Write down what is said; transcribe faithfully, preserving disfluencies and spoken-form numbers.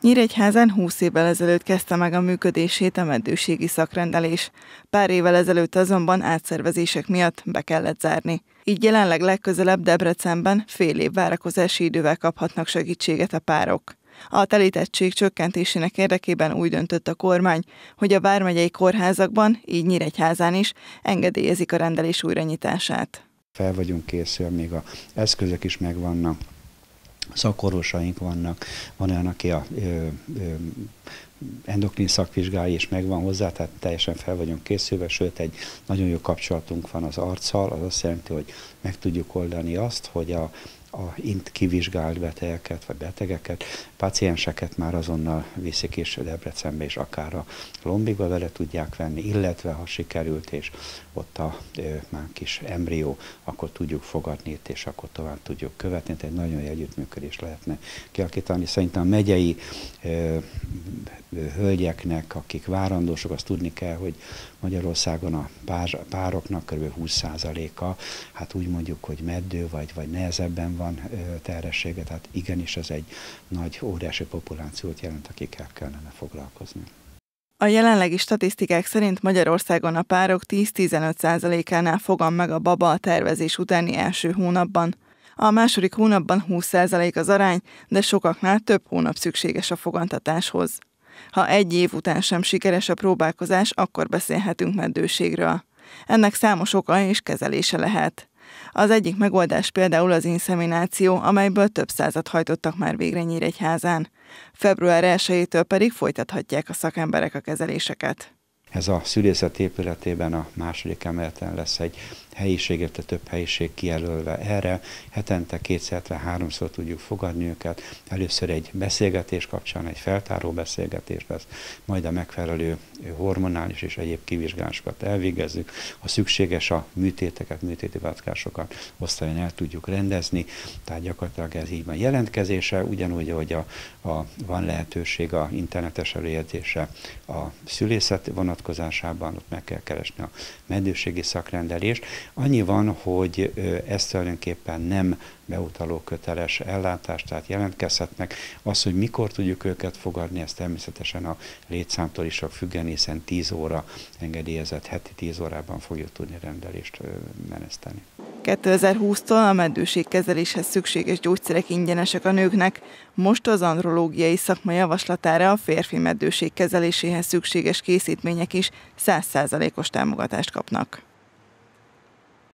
Nyíregyházán húsz évvel ezelőtt kezdte meg a működését a meddőségi szakrendelés. Pár évvel ezelőtt azonban átszervezések miatt be kellett zárni. Így jelenleg legközelebb Debrecenben fél év várakozási idővel kaphatnak segítséget a párok. A telítettség csökkentésének érdekében úgy döntött a kormány, hogy a vármegyei kórházakban, így Nyíregyházán is engedélyezik a rendelés újranyitását. Fel vagyunk készülve, még az eszközök is megvannak. Szakorvosaink vannak, van olyan, aki a ö, ö, endokrin szakvizsgái is megvan hozzá, tehát teljesen fel vagyunk készülve, sőt egy nagyon jó kapcsolatunk van az arccal, az azt jelenti, hogy meg tudjuk oldani azt, hogy a, a int kivizsgált betegeket, vagy betegeket, pacienseket már azonnal viszik is Debrecenbe, és akár a lombikba vele tudják venni, illetve ha sikerült, és ott a ö, már kis embrió, akkor tudjuk fogadni itt, és akkor tovább tudjuk követni. Tehát egy nagyon jó együttműködés lehetne kialakítani. Szerintem a megyei ö, hölgyeknek, akik várandósok, azt tudni kell, hogy Magyarországon a pároknak kb. húsz százaléka, hát úgy mondjuk, hogy meddő vagy, vagy nehezebben van terhessége, tehát igenis ez egy nagy, óriási populációt jelent, akikkel kellene foglalkozni. A jelenlegi statisztikák szerint Magyarországon a párok tíz-tizenöt százalékánál fogan meg a baba a tervezés utáni első hónapban. A második hónapban húsz százalék az arány, de sokaknál több hónap szükséges a fogantatáshoz. Ha egy év után sem sikeres a próbálkozás, akkor beszélhetünk meddőségről. Ennek számos oka és kezelése lehet. Az egyik megoldás például az inszemináció, amelyből több százat hajtottak már végre Nyíregyházán. február elsejétől pedig folytathatják a szakemberek a kezeléseket. Ez a szülészet épületében a második emeleten lesz egy helyiség, illetve több helyiség kijelölve erre. Hetente kétszer-háromszor tudjuk fogadni őket. Először egy beszélgetés kapcsán, egy feltáró beszélgetés lesz, majd a megfelelő hormonális és egyéb kivizsgálásokat elvégezzük. Ha szükséges, a műtéteket, műtéti vackásokat osztályon el tudjuk rendezni. Tehát gyakorlatilag ez így van jelentkezése, ugyanúgy, hogy a, a, van lehetőség a internetes előjegyzése a szülészet vonatkozásában, ott meg kell keresni a meddőségi szakrendelést. Annyi van, hogy ez tulajdonképpen nem beutaló köteles ellátást, tehát jelentkezhetnek. Az, hogy mikor tudjuk őket fogadni, ez természetesen a létszámtól is fog függeni, hiszen tíz óra engedélyezett, heti tíz órában fogjuk tudni rendelést meneszteni. kétezerhúsztól a meddőségkezeléshez szükséges gyógyszerek ingyenesek a nőknek, most az andrológiai szakma javaslatára a férfi meddőségkezeléséhez szükséges készítmények is száz százalékos támogatást kapnak.